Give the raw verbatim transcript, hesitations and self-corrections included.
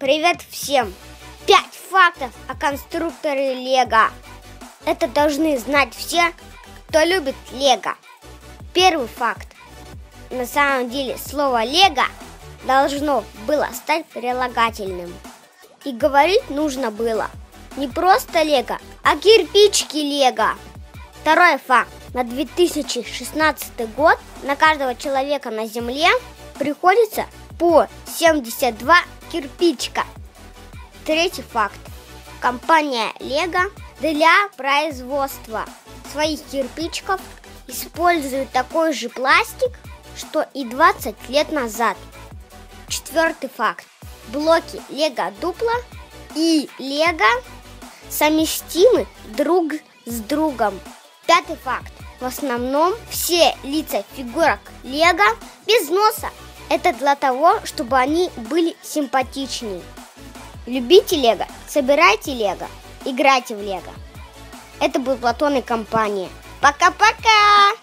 Привет всем! пять фактов о конструкторе Лего. Это должны знать все, кто любит Лего. Первый факт. На самом деле слово Лего должно было стать прилагательным. И говорить нужно было не просто Лего, а кирпичики Лего. Второй факт. На две тысячи шестнадцатый год на каждого человека на Земле приходится по семьдесят два кирпичка. Третий факт. Компания Лего для производства своих кирпичиков использует такой же пластик, что и двадцать лет назад. Четвертый факт. Блоки Лего Дупло и Лего совместимы друг с другом. Пятый факт. В основном все лица фигурок Лего без носа. Это для того, чтобы они были симпатичнее. Любите Лего, собирайте Лего, играйте в Лего. Это был Платон и компания. Пока-пока!